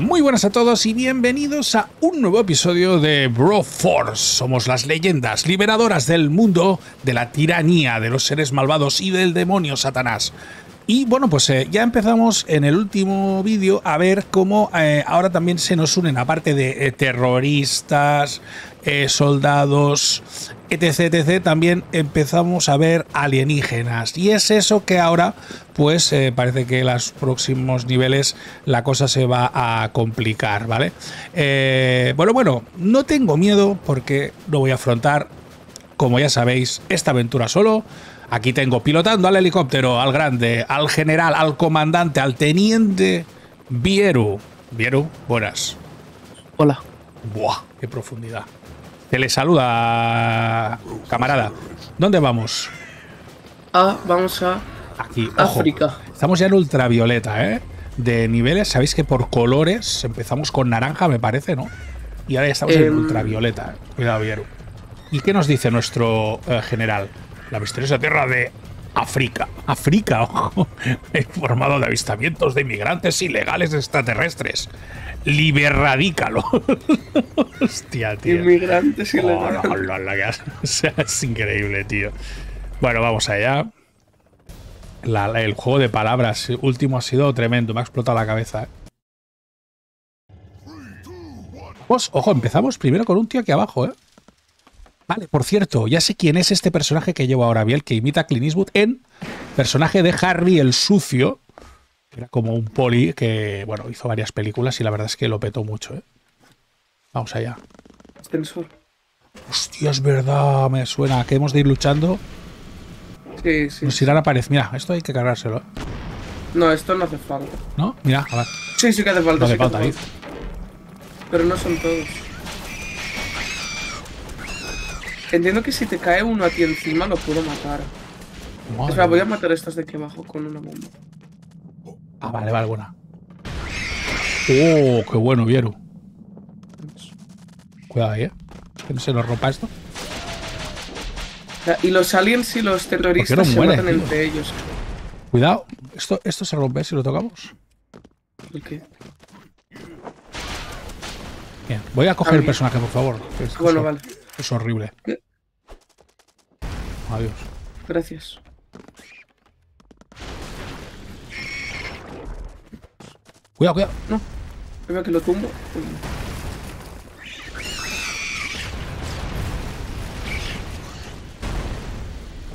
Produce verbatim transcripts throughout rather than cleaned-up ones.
Muy buenas a todos y bienvenidos a un nuevo episodio de Broforce. Somos las leyendas liberadoras del mundo de la tiranía de los seres malvados y del demonio Satanás. Y bueno, pues eh, ya empezamos en el último vídeo a ver cómo eh, ahora también se nos unen, aparte de eh, terroristas, eh, soldados, etc, etc, también empezamos a ver alienígenas. Y es eso que ahora, pues eh, parece que en los próximos niveles la cosa se va a complicar, ¿vale? Eh, bueno, bueno, no tengo miedo porque lo voy a afrontar, como ya sabéis, esta aventura solo. Aquí tengo pilotando al helicóptero, al grande, al general, al comandante, al teniente Bieru. Bieru, buenas. Hola. Buah, qué profundidad. Te le saluda, camarada. ¿Dónde vamos? Ah, vamos a Aquí, África. Ojo, estamos ya en ultravioleta, ¿eh? De niveles, sabéis que por colores empezamos con naranja, me parece, ¿no? Y ahora ya estamos eh... en ultravioleta. Cuidado, Bieru. ¿Y qué nos dice nuestro eh, general? La misteriosa tierra de África. África, ojo. Informado de avistamientos de inmigrantes ilegales extraterrestres. Liberradícalo. Hostia, tío. Inmigrantes ilegales. Oh, no, no, no, es increíble, tío. Bueno, vamos allá. La, la, el juego de palabras último ha sido tremendo. Me ha explotado la cabeza. Pues, ojo, empezamos primero con un tío aquí abajo, ¿eh? Vale, por cierto, ya sé quién es este personaje que llevo ahora, bien, que imita a Clint Eastwood en personaje de Harry el Sucio, que era como un poli que, bueno, hizo varias películas y la verdad es que lo petó mucho, ¿eh? Vamos allá. Ascensor. Hostia, es verdad, me suena. Que hemos de ir luchando. Sí, sí. Nos irán a pared. Mira, esto hay que cargárselo, ¿eh? No, esto no hace falta. ¿No? Mira, a ver. Sí, sí que hace falta. No hace falta, David. Pero no son todos. Entiendo que si te cae uno a ti encima lo puedo matar. Madre. O sea, voy a matar a estas de aquí abajo con una bomba. Ah, vale, vale, buena. Oh, qué bueno, Bieru. Cuidado ahí, ¿eh? Que no se nos rompa esto. Y los aliens y los terroristas no se muere, matan tío? Entre ellos. Cuidado, esto, esto se rompe si lo tocamos. ¿El qué? Bien, voy a coger a el personaje, por favor. Esto bueno, vale. Es horrible. ¿Qué? Adiós. Gracias. Cuidado, cuidado. No. Espera que lo tumbo.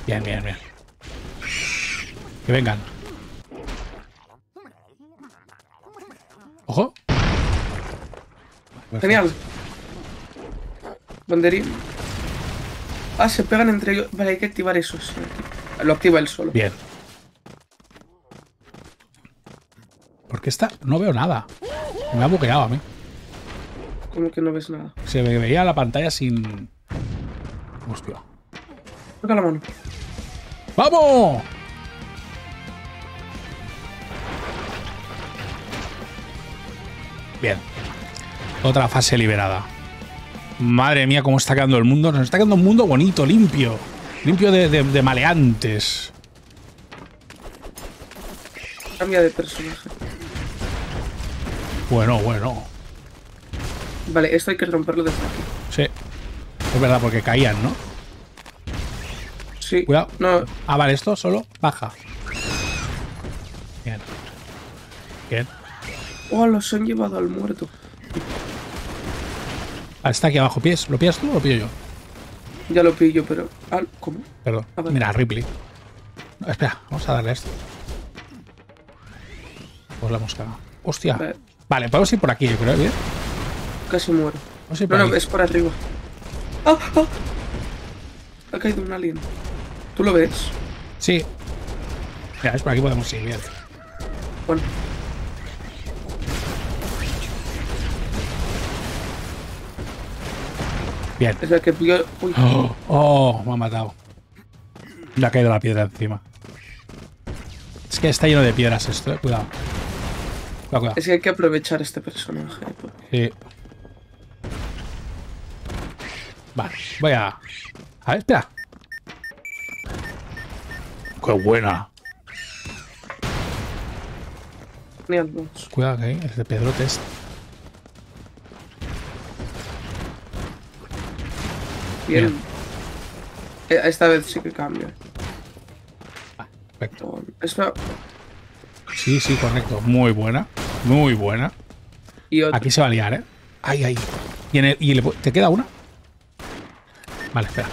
Bien, bien, bien. Que vengan. Ojo. Genial. Banderín. Ah, se pegan entre ellos. Vale, hay que activar eso. Sí. Lo activa él solo. Bien. Porque esta no veo nada. Me ha bugueado a mí. ¿Cómo que no ves nada? Se me veía la pantalla sin... Hostia. Toca la mano. ¡Vamos! Bien. Otra fase liberada. Madre mía, cómo está quedando el mundo. Nos está quedando un mundo bonito, limpio. Limpio de, de, de maleantes. Cambia de personaje. Bueno, bueno. Vale, esto hay que romperlo desde aquí. Sí. Es verdad, porque caían, ¿no? Sí. Cuidado. No. Ah, vale, esto solo baja. Bien. Bien. Oh, los han llevado al muerto. Está aquí abajo, ¿pies? ¿Lo pillas tú o lo pillo yo? Ya lo pillo, pero... Ah, ¿cómo? Perdón. Mira, Ripley. No, espera, vamos a darle a esto. Pues la mosca. Hostia. Vale. Vale, podemos ir por aquí, yo creo, ¿bien? Casi muero. Vamos a ir por no, no, es por arriba. ¡Ah! ¡Ah! Ha caído un alien. ¿Tú lo ves? Sí. Mira, es por aquí podemos ir, bien. Bueno. Bien. Es el que pilló... Uy. Oh, oh, me ha matado. Le ha caído la piedra encima. Es que está lleno de piedras esto, eh. Cuidado. Cuidado, cuidado. Es que hay que aprovechar este personaje. Sí. Vale, voy a... A ver, espera. ¡Qué buena! Cuidado que hay, es de pedrote este. Bien. Mira. Esta vez sí que cambia. Ah, perfecto. Esta... Sí, sí, correcto. Muy buena. Muy buena. Y aquí se va a liar, ¿eh? Ahí, ahí. ¿Y, en el, y le, te queda una? Vale, espera.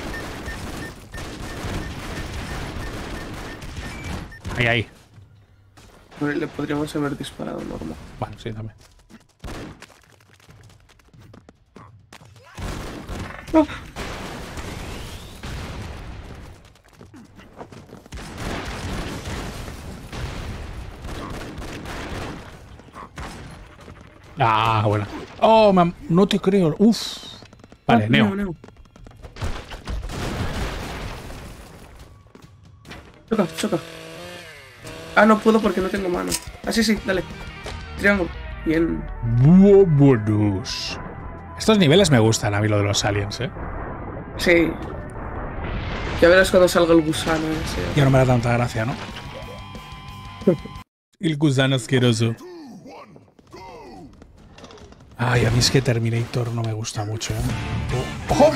Ahí, ahí. Le podríamos haber disparado normal. Bueno, sí, también. Oh. Ah, bueno. Oh, man, no te creo. Uf. Vale, ah, Neo. Neo, Neo. Choca, choca. Ah, no puedo porque no tengo mano. Ah, sí, sí, dale. Triángulo. Bien. Buenos. Estos niveles me gustan a mí, lo de los aliens, ¿eh? Sí. Ya verás cuando salga el gusano ese. Ya no me da tanta gracia, ¿no? El gusano asqueroso. Ay, a mí es que Terminator no me gusta mucho, ¿eh? ¡Ojo!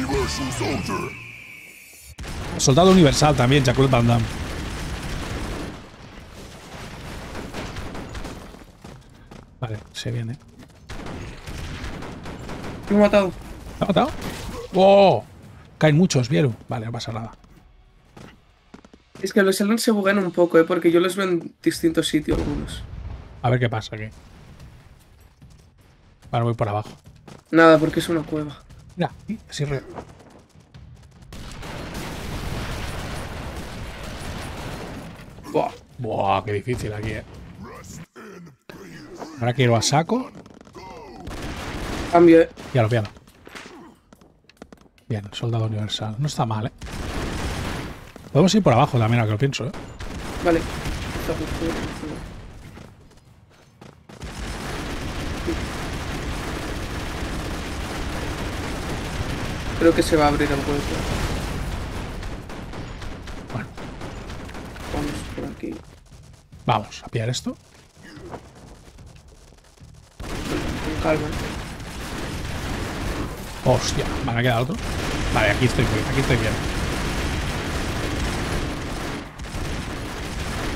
Soldado Universal también, Jean-Claude Van Damme. Vale, se viene. Me he matado. ¿Te ha matado? ¡Oh! Caen muchos, Bieru. Vale, no pasa nada. Es que los aliens se buguean un poco, ¿eh? Porque yo los veo en distintos sitios algunos. A ver qué pasa aquí. Vale, voy por abajo. Nada, porque es una cueva. Mira, así re... Buah. Buah, qué difícil aquí, ¿eh? Ahora quiero a saco. Cambio, eh. Ya lo piano. Bien, soldado universal. No está mal, eh. Podemos ir por abajo también, a que lo pienso, eh. Vale. Creo que se va a abrir el puerto. Bueno. Vamos por aquí. Vamos a pillar esto. Calma. Hostia, me ha quedado otro. Vale, aquí estoy bien, aquí estoy bien.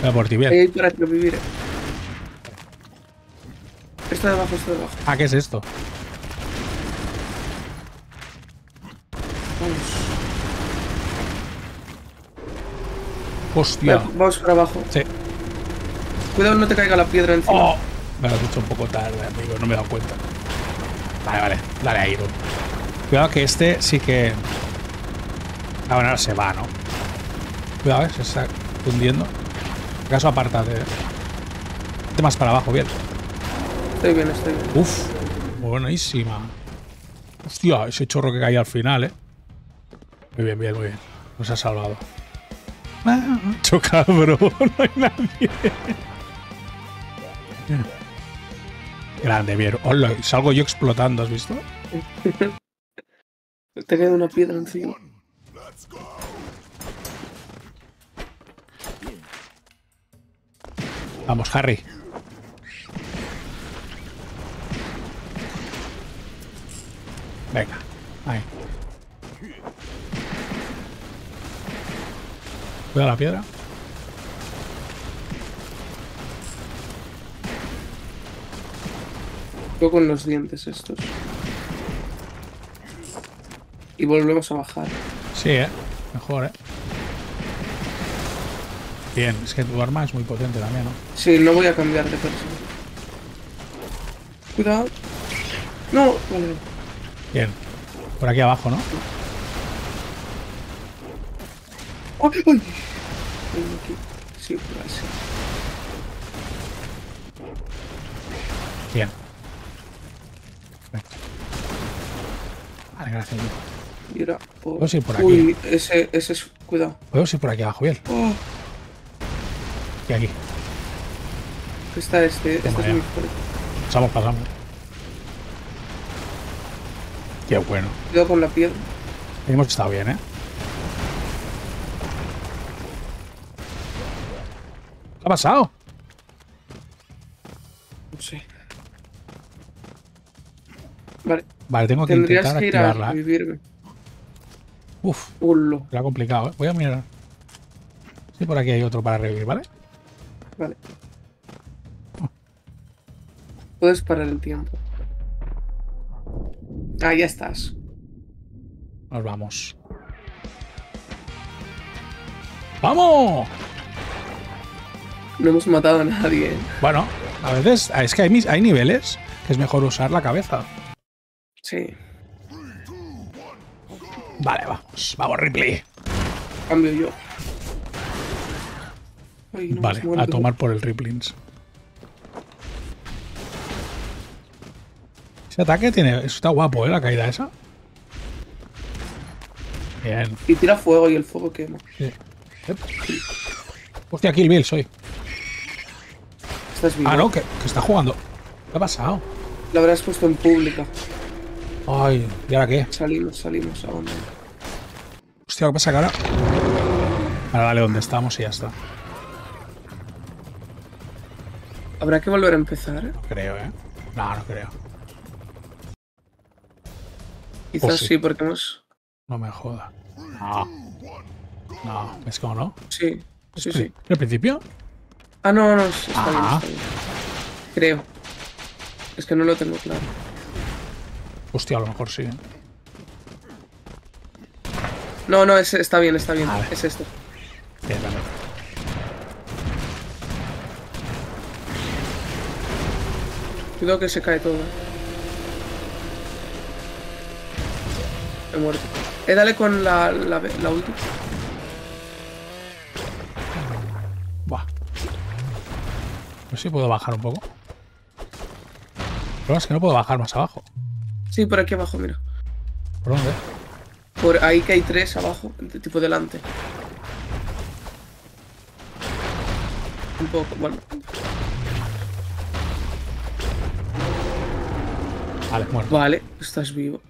Voy por ti, bien. Ahí para vivir. Esto de abajo, esto de abajo. Ah, ¿qué es esto? Vamos. Hostia. Vale, vamos para abajo. Sí. Cuidado, no te caiga la piedra encima. Oh. Me lo has dicho un poco tarde, amigo, no me he dado cuenta. Vale, vale, dale ahí. Bro. Cuidado que este sí que... Ah, bueno, ahora se va, ¿no? Cuidado, ¿eh? Se está hundiendo. Acaso apártate. Vete más para abajo, bien. Estoy bien, estoy bien. Uf, buenísima. Hostia, ese chorro que caía al final, ¿eh? Muy bien, bien, muy bien. Nos ha salvado. Ah, choca, bro. No hay nadie. Grande, Bieru. Hola, salgo yo explotando, ¿has visto? Te queda una piedra encima. Vamos, Harry. Venga, ahí. Cuidado la piedra. Con los dientes estos. Y volvemos a bajar. Sí, eh. Mejor, eh. Bien, es que tu arma es muy potente también, ¿no? Sí, no voy a cambiar de persona. Cuidado. No, vale. Bien. Por aquí abajo, ¿no? ¡Ay, ay! Ven aquí. Sí, gracias. Bien. Vale, gracias. Mira, por... Podemos ir por aquí. Uy, ese, ese es... Cuidado. Podemos ir por aquí abajo, bien. Oh. Y aquí. Está este. Este es muy fuerte. Pasamos, pasamos. Qué bueno. Cuidado con la piedra. Hemos estado bien, ¿eh? ¿Qué ha pasado? No sé. Vale. Vale, tengo que intentar activarla. Uf, Pulo. Lo ha complicado, ¿eh? Voy a mirar. Sí, por aquí hay otro para revivir, ¿vale? Vale. Oh. Puedes parar el tiempo. Ah, ya estás. Nos vamos. ¡Vamos! No hemos matado a nadie. Bueno, a veces es que hay, mis, hay niveles que es mejor usar la cabeza. Sí. Vale, vamos. Vamos, Ripley. Cambio yo. Ay, no, vale, a tomar por el Riplins. Ese ataque tiene... Está guapo, ¿eh? La caída esa. Bien. Y tira fuego y el fuego quema. Sí. Hostia, Kill Bill soy. ¿Estás vivo? Ah, no, que, que está jugando. ¿Qué ha pasado? Lo habrás puesto en pública. Ay, ¿y ahora qué? Salimos, salimos. ¿A dónde? Hostia, ¿qué pasa que ahora? Ahora dale donde estamos y ya está. ¿Habrá que volver a empezar? ¿Eh? No creo, ¿eh? No, no creo. Quizás oh, sí. sí, porque hemos... No me joda. No. No, ¿ves cómo no? Sí, sí, sí. ¿Al principio? Ah, no, no, sí, está, bien, está bien. Creo. Es que no lo tengo claro. Hostia, a lo mejor sí. No, no, es, está bien, está bien. Vale. Es esto. Bien, vale. Cuidado que se cae todo. He muerto. Eh, dale con la, la, la ulti. Buah. No sé si puedo bajar un poco. El problema es que no puedo bajar más abajo. Sí, por aquí abajo, mira. ¿Por dónde? Por ahí que hay tres abajo, de tipo delante. Un poco, bueno. Vale, muerto. Vale, estás vivo.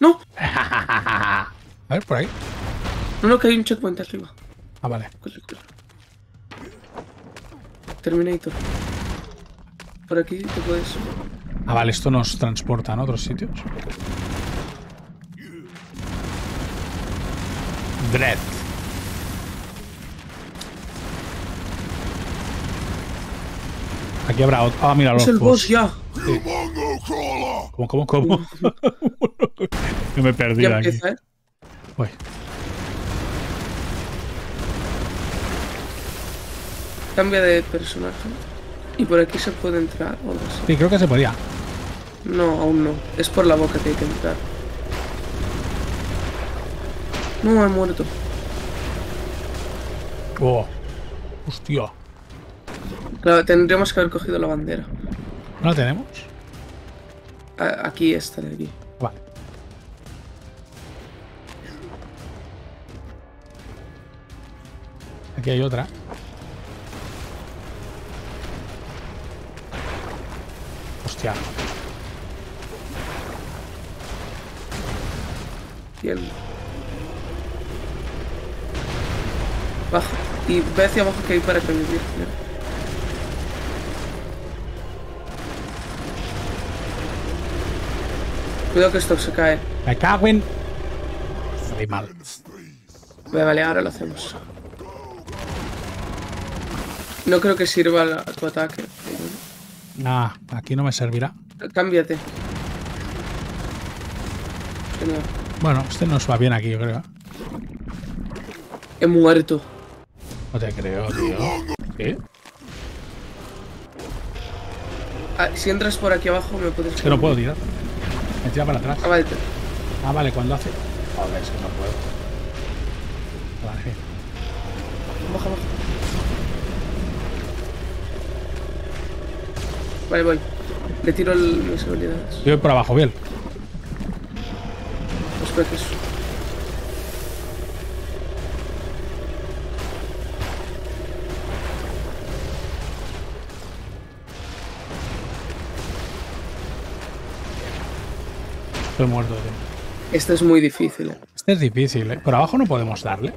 ¡No! A ver, por ahí. No, no, que hay un checkpoint arriba. Ah, vale. Terminator. Por aquí te puedes... Ah, vale, esto nos transporta a otros sitios. Dread. Aquí habrá otro... Ah, mira, los es el boss, boss ya. Sí. ¿Cómo, cómo, cómo? Yo me perdí ya aquí. Empieza, ¿eh? Uy. Cambia de personaje. ¿Y por aquí se puede entrar o no sé? Sí, creo que se podía. No, aún no. Es por la boca que hay que entrar. No, he muerto. Oh. Hostia. Claro, tendríamos que haber cogido la bandera. ¿No la tenemos? A aquí está, de aquí. Vale. Aquí hay otra. Hostia. Bien. Baja. Y ve hacia abajo que hay para convivir. Cuidado que esto se cae. Me cago en... Estoy mal. Vale, ahora lo hacemos. No creo que sirva la, tu ataque. Nah, aquí no me servirá. Cámbiate. Bueno, este nos va bien aquí, yo creo. He muerto. No te creo, tío. ¿Qué? Ah, si entras por aquí abajo me puedes... Es que no puedo tirar. Me tira para atrás. Ah, vale. Ah, vale, cuando hace... Joder, es que no puedo. Vale. Baja, baja. Vale, voy. Le tiro el, mis habilidades. Yo voy por abajo, bien. Los peces. Estoy muerto, tío. Este es muy difícil, eh. Este es difícil, eh. Por abajo no podemos darle.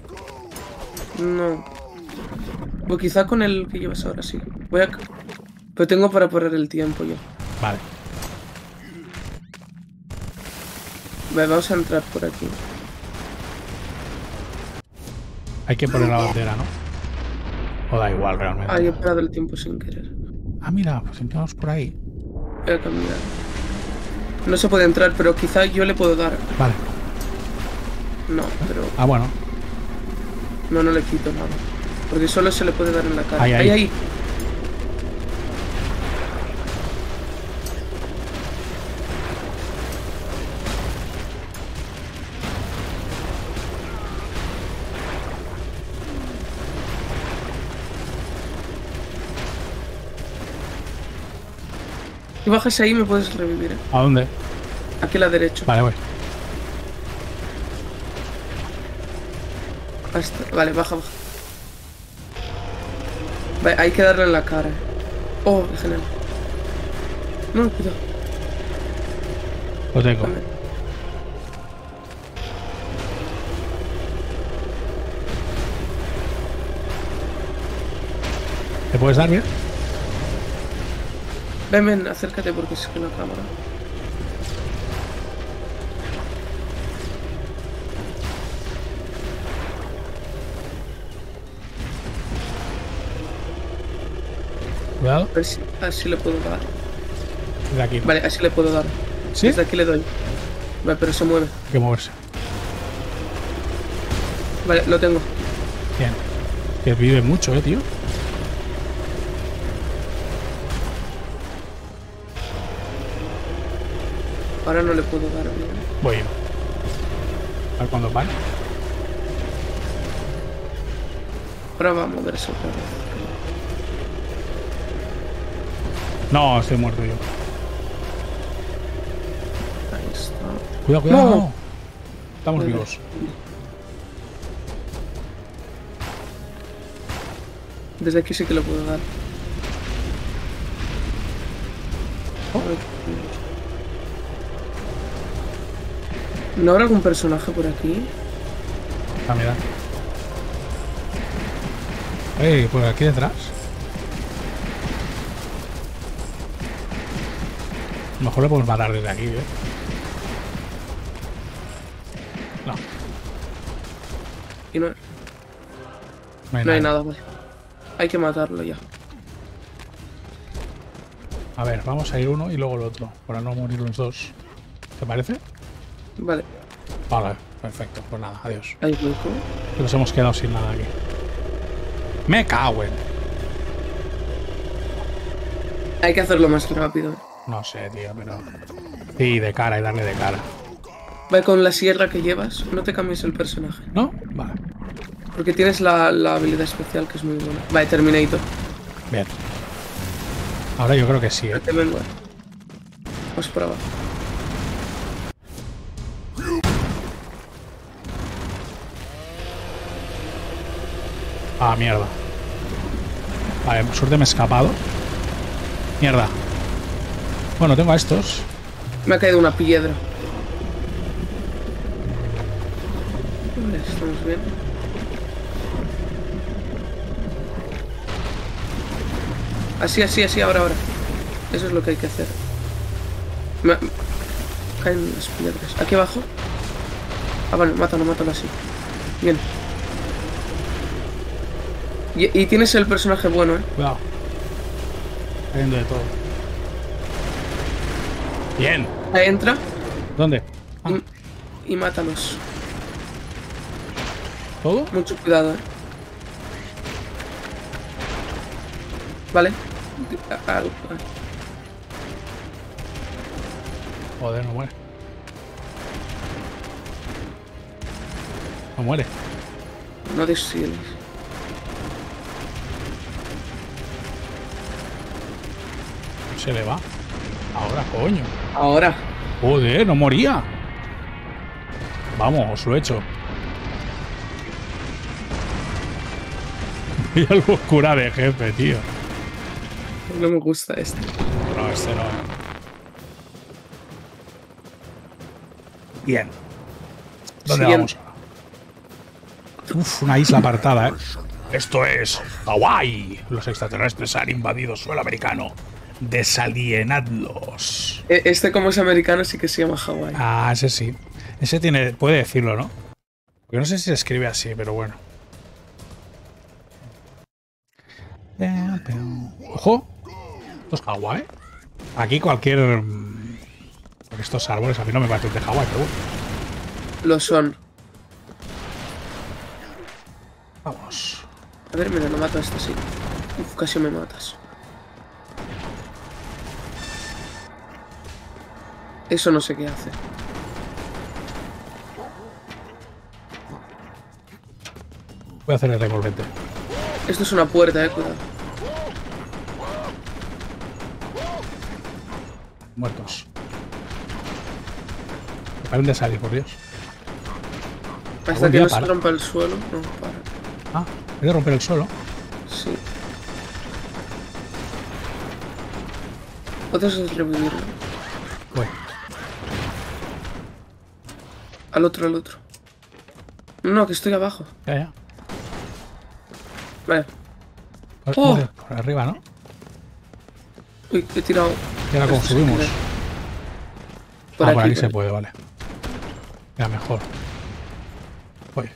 No. O quizá con el que llevas ahora sí. Voy a... Lo tengo para parar el tiempo yo. Vale. Vamos a entrar por aquí. Hay que poner la bandera, ¿no? O da igual realmente. Ah, yo he parado el tiempo sin querer. Ah, mira, pues entramos por ahí. Voy a cambiar. No se puede entrar, pero quizá yo le puedo dar. Vale. No, pero... Ah, bueno. No, no le quito nada. Porque solo se le puede dar en la cara. Ahí, ahí. ahí, ahí. Si bajas ahí me puedes revivir. ¿eh? ¿A dónde? Aquí a la derecha. Vale, voy. Hasta... Vale, baja, baja. Vale, hay que darle en la cara. Oh, genial. No, cuidado. Lo tengo. Vale. ¿Te puedes dar bien? Ven, ven, acércate porque es con la cámara. Cuidado. A ver si, así le puedo dar. De aquí. Vale, así le puedo dar. ¿Sí? Desde aquí le doy. Vale, pero se mueve. Hay que moverse. Vale, lo tengo. Bien. Que vive mucho, eh, tío. Ahora no le puedo dar bien. Voy yo. A ver cuándo vale. Ahora va a moverse otra vez. No, estoy muerto yo. Ahí está. Cuidado, cuidado. No. No. Estamos cuidado. vivos. Desde aquí sí que lo puedo dar. Oh. ¿No habrá algún personaje por aquí? Ah, mira. Ey, por aquí detrás. A lo mejor le podemos matar desde aquí, ¿eh? No. Y no... No hay, no hay nada, güey. Hay que matarlo ya. A ver, vamos a ir uno y luego el otro, para no morir los dos. ¿Te parece? Vale. Vale, perfecto. Pues nada, adiós. Ahí hueco. Nos hemos quedado sin nada aquí. ¡Me cago en! Hay que hacerlo más rápido. No sé, tío, pero... Sí, de cara, y darle de cara. Vale, con la sierra que llevas, no te cambies el personaje. ¿No? Vale. Porque tienes la, la habilidad especial que es muy buena. Vale, Terminator. Bien. Ahora yo creo que sí, ¿eh? Vamos por abajo. Ah, mierda. Vale, por suerte me he escapado. Mierda. Bueno, tengo a estos. Me ha caído una piedra. Vale, estamos bien. Así, así, así, ahora, ahora. Eso es lo que hay que hacer. Me... Caen las piedras. Aquí abajo. Ah, vale, mátalo, mátalo así. Bien. Y, y tienes el personaje bueno, eh. Cuidado. Cayendo de todo. Bien. Ahí entra. ¿Dónde? Ah. Y, y mátalos. ¿Todo? Mucho cuidado, eh. Vale. Joder, no muere. No muere. No desciendes. Se le va. Ahora, coño. Ahora. Joder, no moría. Vamos, os lo he hecho. Y algo oscura de jefe, tío. No me gusta este. No, este no. Bien. ¿Dónde Siguiente. vamos? Uf, una isla apartada, ¿eh? Esto es Hawái. Los extraterrestres han invadido suelo americano. desalienadlos. Este, como es americano, sí que se llama Hawái. Ah, ese sí. Ese tiene, puede decirlo, ¿no? Porque no sé si se escribe así, pero bueno. ¡Ojo! Esto es Hawái. Aquí cualquier... Porque estos árboles a mí no me parecen de Hawái, pero bueno. Lo son. Vamos. A ver, mira, no mato a este, sí. Uf, casi me matas. Eso no sé qué hace. Voy a hacer el revolvente. Esto es una puerta, eh, cuidado. Muertos. Paren de salir, por Dios. Hasta que no se rompa el suelo, no para. Ah, hay que romper el suelo. Sí. Otros es revivirlo. Bueno. Al otro, al otro. No, que estoy abajo. Ya, ya. Vale. Por, oh. por, por arriba, ¿no? Uy, he tirado. Y ahora como subimos. Por ah, aquí, por aquí por se ahí. Puede, vale. Ya, mejor. Voy.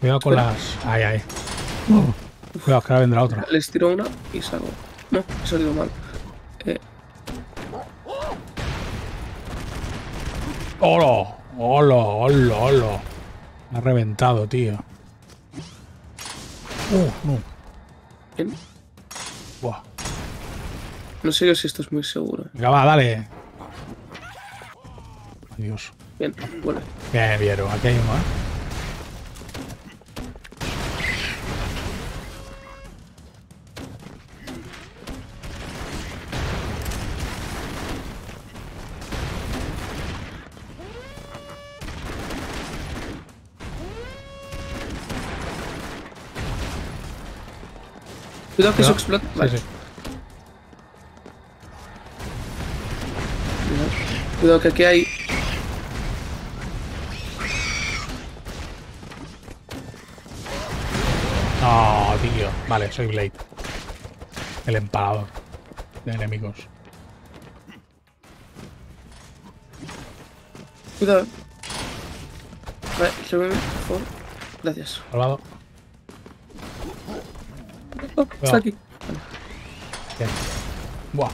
Cuidado con Espera. las... Ahí, ahí. Uh. Cuidado, que ahora vendrá otra. Les tiro una y salgo. No, he salido mal. Eh... ¡Holo! ¡Holo! ¡Holo! ¡Holo! Me ha reventado, tío. Uh, no. ¿Bien? Buah. No sé yo si esto es muy seguro. Venga, va, dale. Adiós. Bien, bueno. Bien, Bieru. Aquí hay uno, ¿eh? Cuidado que eso explota. Vale. Sí, sí. Cuidado que aquí hay... No, tío. Vale, soy Blade. El empalador de enemigos. Cuidado. Vale, súbeme, por favor. Gracias. Salvado. Oh, está aquí. Vale. Bien. Buah.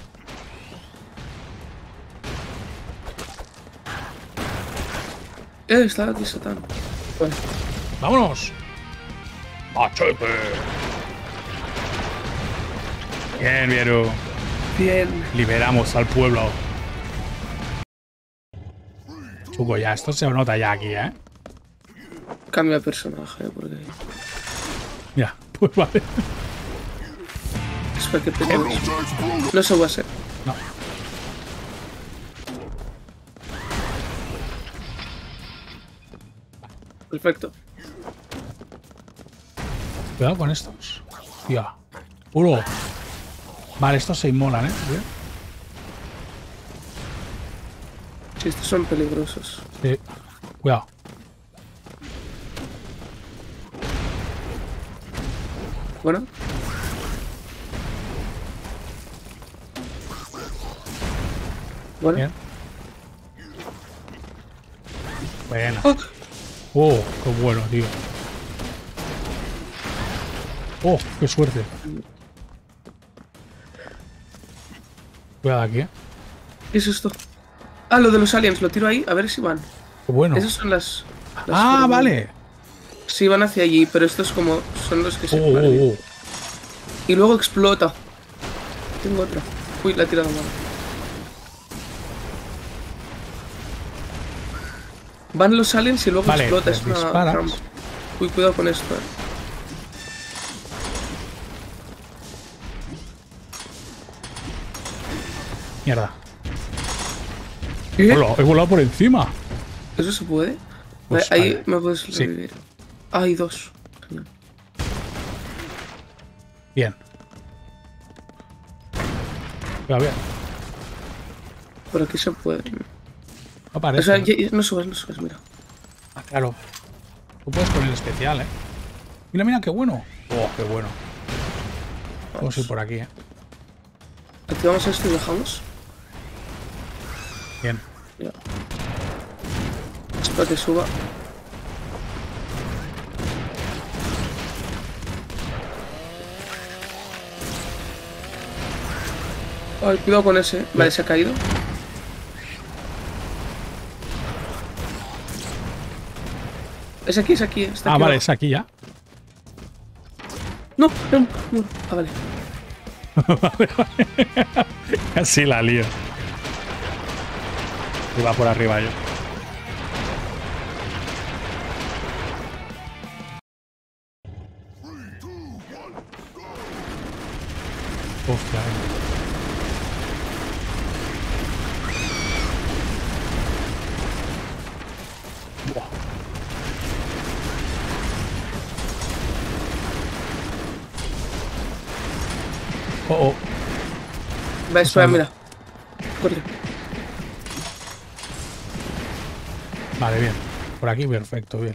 Eh, está aquí Satán. Bueno. ¡Vámonos! ¡Machete! Bien, Bieru. Bien. Liberamos al pueblo. Chuco, ya, esto se nota ya aquí, ¿eh? Cambia de personaje, porque... Mira, pues vale. Espera que peleemos. No se va a hacer. No. Perfecto. Cuidado con estos. Tía. ¡Puro! Vale, estos se inmolan, ¿eh? Sí, estos son peligrosos. Sí. Cuidado. Bueno. Bueno. Bien. Bueno. Oh. ¡Oh, qué bueno, tío! ¡Oh, qué suerte! Cuidado aquí, ¿eh? ¿Qué es esto? Ah, lo de los aliens, lo tiro ahí, a ver si van. ¡Qué bueno! Esas son las... las ¡Ah, que... vale! Sí, van hacia allí, pero estos como son los que se... ¡Oh, oh, oh! Y luego explota. Tengo otra. Uy, la he tirado mal. Van los aliens y luego vale, explota. Es una trampa. Uy, cuidado con esto. Eh. Mierda. ¿Qué? Hola, he volado por encima. ¿Eso se puede? Pues ahí vale. Me puedes revivir. Sí. Ah, hay dos. Bien. Va bien. Por aquí se puede. No parece. O sea, ya, ya, no subas, no subas, mira. Ah, claro. Tú puedes poner el especial, eh. Mira, mira, qué bueno. Oh, qué bueno. Vamos a ir por aquí, eh. Activamos esto y dejamos. Bien. Ya. Espera que suba. Ay, cuidado con ese. Vale, se ha caído. Es aquí, es aquí. Está ah, aquí vale, abajo. Es aquí ya. No, no, no. Ah, vale. Vale, vale. Casi la lío. Iba por arriba yo. Hostia. Oh, oh. Va, espera, mira. Corre. Vale, bien. Por aquí, perfecto, bien.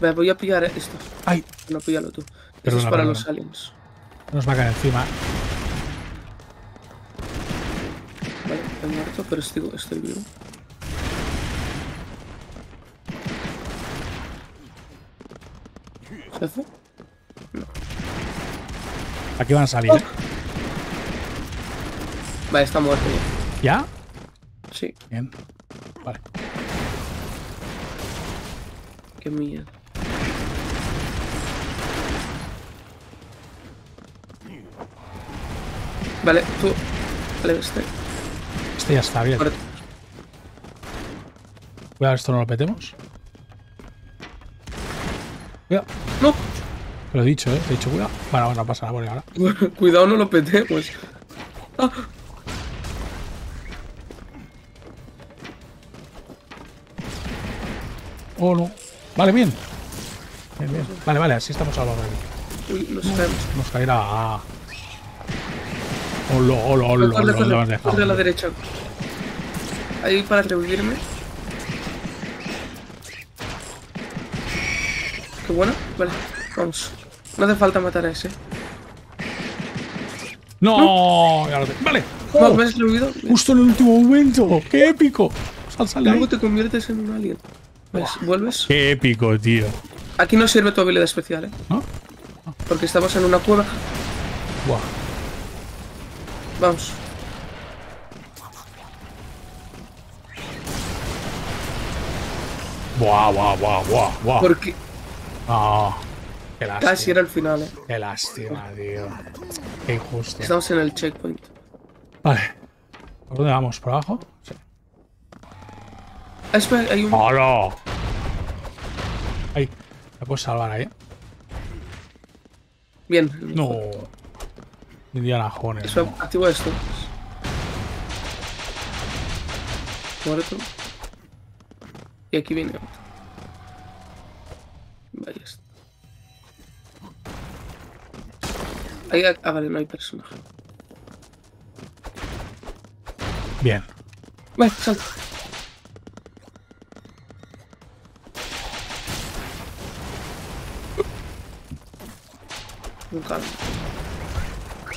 Vale, voy a pillar esto. ¡Ay! No, píllalo tú. Esto es para perdona. Los aliens. Nos va a caer encima. Vale, he muerto, pero estoy, estoy vivo. ¿Se hace? No. Aquí van a salir, oh. ¿eh? Vale, está muerto ya. ¿Ya? Sí. Bien. Vale. Qué mierda. Vale, tú. Vale, este. Este ya está bien. Correcto. Cuidado, esto no lo petemos. Cuidado. No. Te lo he dicho, eh. Te he dicho, cuidado. Vale, bueno, pasa por ahora. Cuidado, no lo petemos. Ah. Oh, no. Vale, bien. Bien, bien. Vale, vale, así estamos salvados aquí. Uy, nos caemos. Nos caerá. Olo, olo, olo, olo. Corre a la derecha. Ahí para revivirme. Qué bueno. Vale, vamos. No hace falta matar a ese. No, no. Ya lo tengo. Vale. No, oh, me has revivido. Justo en el último momento. Qué épico. Sal, sal, luego te conviertes en un alien. ¿Ves? ¿Vuelves? Qué épico, tío. Aquí no sirve tu habilidad especial, ¿eh? ¿No? No. Porque estamos en una cueva. Buah. Vamos. Buah, buah, buah, buah, buah. ¿Por qué? Ah. Qué lástima. Casi era el final, ¿eh? Qué lástima, tío. Qué injusto. Estamos en el checkpoint. Vale. ¿Por dónde vamos? ¿Por abajo? Sí. Espera, hay un... ¡Hola! Ahí. Me puedes salvar ahí. Bien. No. Indiana Jones. Eso, no. Activo esto. Muerto. Y aquí viene otro. Vaya. Ahí... Ah, vale, no hay personaje. Bien. Vale, salta.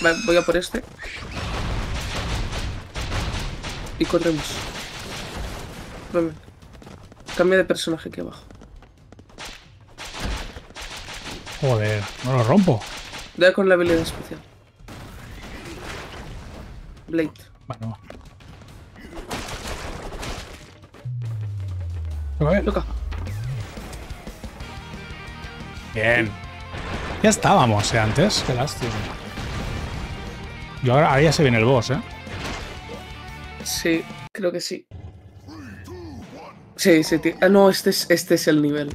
Vale, voy a por este. Y corremos. Vale. Cambia de personaje aquí abajo. Joder, no lo rompo. Voy con la habilidad especial. Blade. Bueno. Vale. Loca. Bien. Ya estábamos, ¿eh? Antes, qué lástima. Y ahora, ahora ya se viene el boss, ¿eh? Sí, creo que sí. Sí, sí, tío. Ah, no, este es, este es el nivel.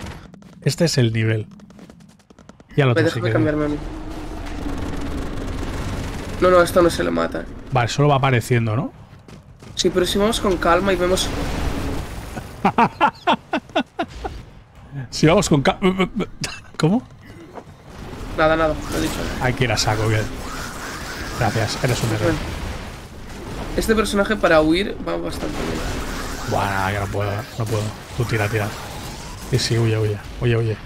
Este es el nivel. Ya lo tengo. Déjame sí cambiarme a mí. No, no, esto no se le mata. Vale, solo va apareciendo, ¿no? Sí, pero si vamos con calma y vemos... Si vamos con calma... ¿Cómo? Nada, nada, lo he dicho. Aquí la saco, bien. Gracias, eres un héroe. Este personaje para huir va bastante bien. Buah, que no puedo, no puedo. Tú tira, tira. Y sí, huye, huye, huye, huye.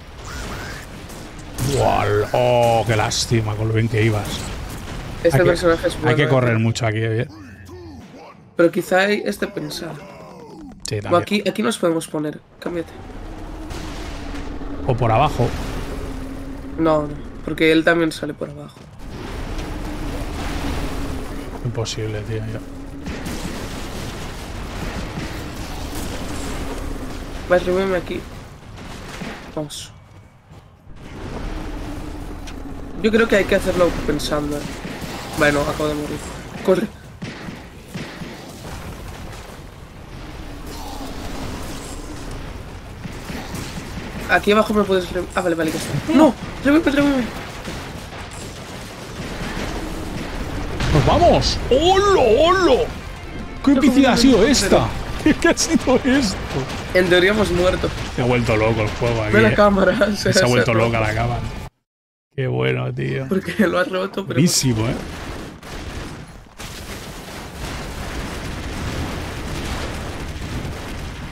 Buah, oh, qué lástima con lo bien que ibas. Este hay personaje que, es bueno. Hay que correr mucho aquí, ¿eh? Pero quizá hay este pensar. Sí, también. O aquí, aquí nos podemos poner. Cámbiate. O por abajo. No, no, porque él también sale por abajo. Imposible, tío. Ya. Vas, súbeme aquí. Vamos. Yo creo que hay que hacerlo pensando. Bueno, acabo de morir. Corre. Aquí abajo me puedes... Ah, vale, vale, que está. ¡No! ¡Reveme, reveme! ¡Nos vamos! ¡Holo, holo! ¡Qué piscina ha sido esta! ¿Qué ha sido esto? En teoría hemos muerto. Se ha vuelto loco el juego aquí. Ve la cámara. Se, se ha vuelto se... loca la cámara. Qué bueno, tío. Porque lo has roto, pero... Buenísimo, eh.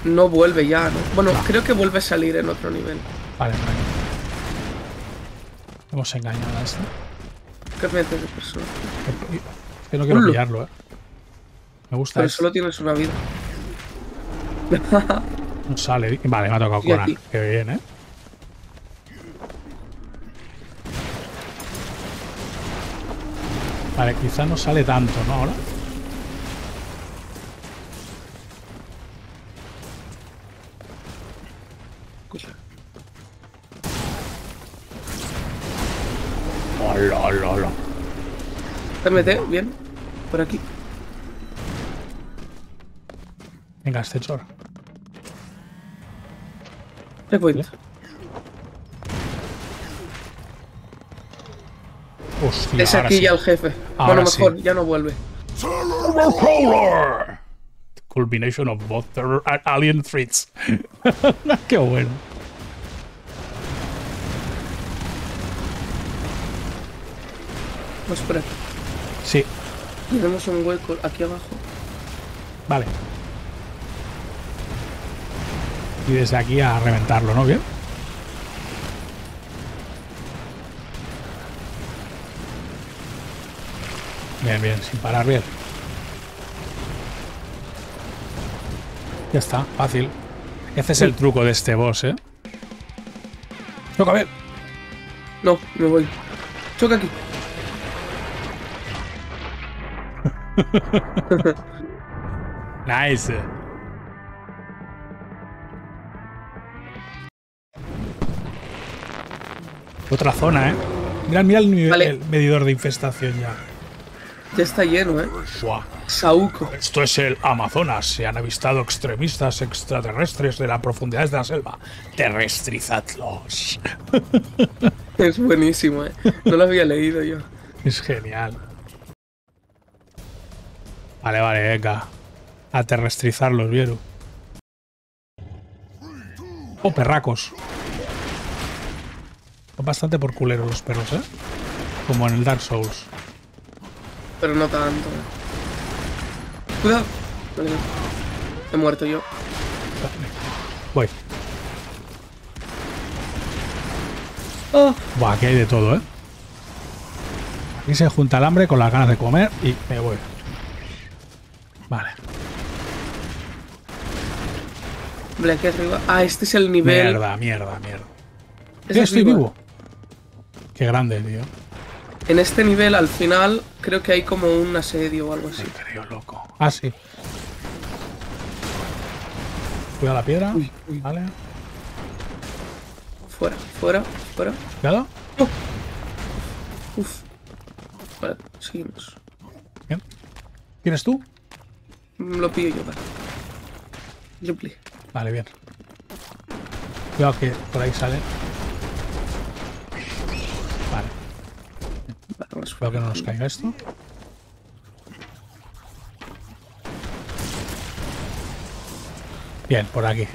No vuelve ya, ¿no? Bueno, no. Creo que vuelve a salir en otro nivel. Vale, vale. Hemos engañado a este. ¿Qué piensas de persona? Es que no quiero Ulu. pillarlo, eh. Me gusta. Pero este. Solo tienes una vida. No sale. Vale, me ha tocado Conan. Qué bien, eh. Vale, quizá no sale tanto, ¿no? Ahora. Hola, hola, hola. T M T, bien. Por aquí. Venga, ascensor. Checkpoint. Hostia, es aquí sí. Ya el jefe. Ahora bueno, mejor, sí. Ya no vuelve. Culmination of both terror and alien threats. Qué bueno. Vamos por aquí. Sí. Tenemos un hueco aquí abajo. Vale. Y desde aquí a reventarlo, ¿no? Bien. Bien, bien, sin parar, bien. Ya está, fácil. Ese es el truco de este boss, ¿eh? ¡Choca, a ver! No, me voy. ¡Choca aquí! Nice. Otra zona, ¿eh? Mira, mira el, nivel, vale. El medidor de infestación ya. Ya está lleno, ¿eh? Buah. Sauco. Esto es el Amazonas. Se han avistado extremistas extraterrestres de las profundidades de la selva. Terrestrizadlos. Es buenísimo, ¿eh? No lo había leído yo. Es genial. Vale, vale, venga. A terrestrizarlos, Bieru. Oh, perracos. Son bastante por culeros los perros, ¿eh? Como en el Dark Souls. Pero no tanto. Cuidado. Vale, he muerto yo. Voy. Oh. Buah, aquí hay de todo, ¿eh? Aquí se junta el hambre con las ganas de comer y me voy. Vale. Vale, aquí arriba. Ah, este es el nivel. Mierda, mierda, mierda. Yo estoy vivo. vivo. Qué grande, tío. En este nivel, al final, creo que hay como un asedio o algo así. Me creo, loco. Ah, sí. Cuidado la piedra. Uy, uy. Vale. Fuera, fuera, fuera. Cuidado. Oh. Uf. Vale, seguimos. Bien. ¿Tienes tú? Lo pillo yo, vale. Ripley. Vale, bien. Cuidado que por ahí sale. Vale. Vale, espero que no nos caiga esto. Bien, por aquí.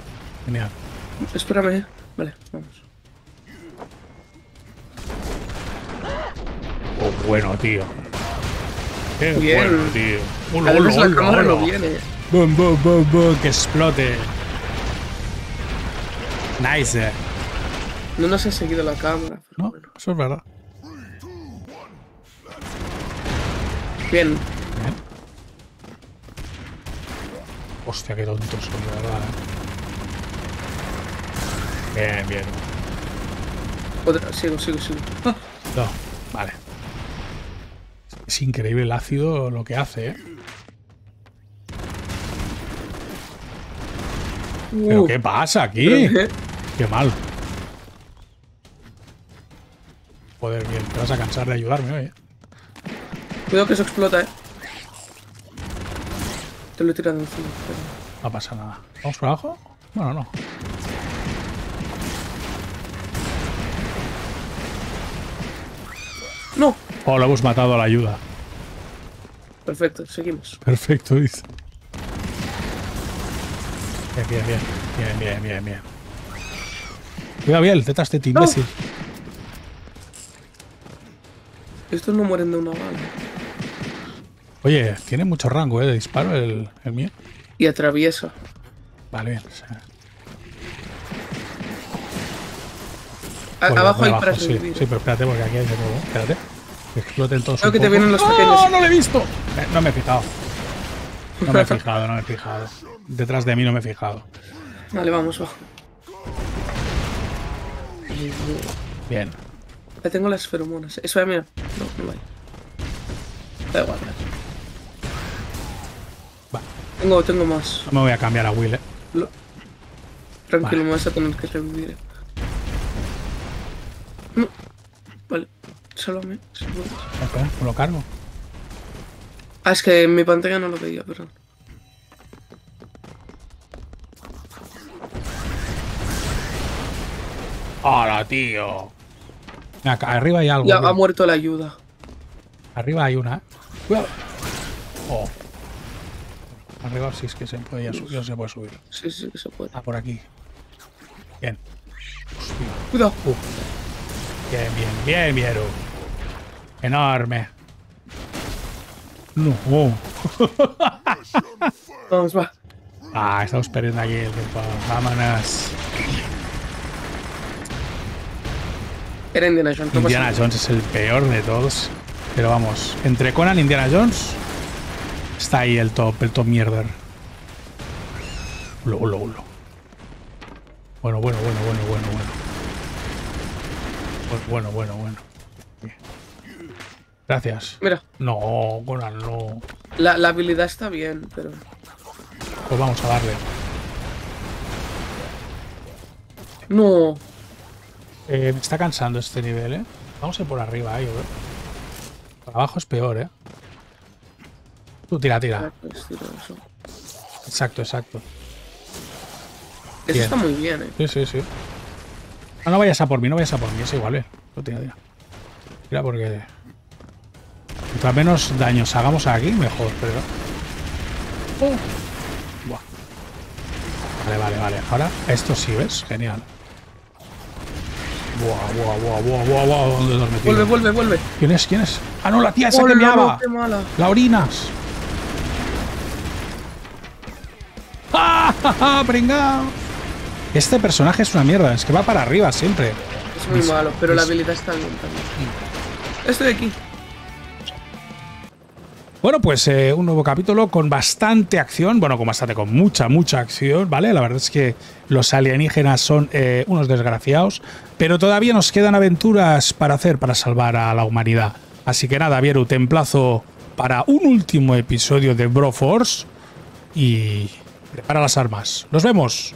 Genial. Espérame. Vale, vamos. Oh, bueno, tío. Qué bien. Bueno, tío. Ulo, ulo, ulo, la cámara no viene. Boom, boom, boom, boom, que explote. Nice. No nos ha seguido la cámara. Pero no, bueno. Eso es verdad. Bien. Hostia, qué tonto soy, la verdad. Bien, bien. Otra, sigo, sigo, sigo. Ah. No, vale. Es increíble el ácido lo que hace, ¿eh? Uh, ¿Pero qué pasa aquí? ¿Qué? Qué mal. Joder, bien, te vas a cansar de ayudarme hoy, ¿eh? Cuidado que eso explota, ¿eh? Te lo he tirado encima. Pero... no pasa nada. ¿Vamos para abajo? Bueno, no. ¡No! Oh, lo hemos matado a la ayuda. Perfecto, seguimos. Perfecto, dice. Bien, bien, bien. Bien, bien, bien, bien. Cuidado, bien, detrás de ti, imbécil. Estos no mueren de una bala. Oye, tiene mucho rango, ¿eh? De disparo el, el mío. Y atraviesa. Vale, bien. O sea... A, abajo hay abajo, para sí, sí, pero espérate, porque aquí hay de nuevo. Espérate. Que exploten todos. Creo que te vienen los pequeños. ¡No, no lo he visto! Eh, no me he fijado. No me he fijado, no me he fijado. Detrás de mí no me he fijado. Vale, vamos, bajo. Bien. Ya tengo las feromonas. Eso, mira. No, no hay. Da igual. Va. Tengo, tengo más. No me voy a cambiar a Will, eh. Lo... Tranquilo, vale. Me vas a tener que revivir. No. Vale, solo me... Espera, me lo cargo. Ah, es que en mi pantalla no lo veía, perdón. ¡Hola, tío! Acá, arriba hay algo. Ya ha muerto la ayuda. Arriba hay una, ¿eh? ¡Cuidado! Oh. Arriba sí es que se puede subir, no se puede subir. Sí, sí que se puede. Ah, por aquí. Bien. Hostia. ¡Cuidado! Uh. Bien, bien, bien, Bieru. Enorme. No. Vamos, va. Ah, estamos perdiendo aquí el tiempo. Vámonos. Era Indiana Jones. Indiana Jones es el peor de todos. Pero vamos, entre Conan y Indiana Jones está ahí el top, el top mierder. Ulo, ulo, ulo. Bueno, bueno, bueno, bueno, bueno, bueno. Pues bueno, bueno, bueno. Bien. Gracias. Mira. No, Conan, no. La, la habilidad está bien, pero... Pues vamos a darle. No. Eh, me está cansando este nivel, ¿eh? Vamos a ir por arriba, ¿eh? Yo creo. Por abajo es peor, ¿eh? Tú tira, tira. Exacto, exacto. Eso bien. Está muy bien, ¿eh? Sí, sí, sí. No, no vayas a por mí, no vayas a por mí, es igual, eh. No, tira, tira. Tira porque... Mientras menos daños hagamos aquí, mejor, pero... Oh. Buah. Vale, vale, vale. Ahora, esto sí, ¿ves? Genial. Buah, buah, buah, buah, buah, buah. ¿Dónde nos metimos? Vuelve, vuelve, vuelve. ¿Quién es? ¿Quién es? ¡Ah, no, la tía esa que meaba! ¡La orinas! ¡Ah, ja, ja! ¡Pringao! Este personaje es una mierda, es que va para arriba siempre. Es muy es, malo, pero es... la habilidad está bien también. Estoy aquí. Bueno, pues eh, un nuevo capítulo con bastante acción. Bueno, con bastante, con mucha, mucha acción, ¿vale? La verdad es que los alienígenas son eh, unos desgraciados, pero todavía nos quedan aventuras para hacer para salvar a la humanidad. Así que nada, Bieru, te emplazo para un último episodio de Broforce y prepara las armas. ¡Nos vemos!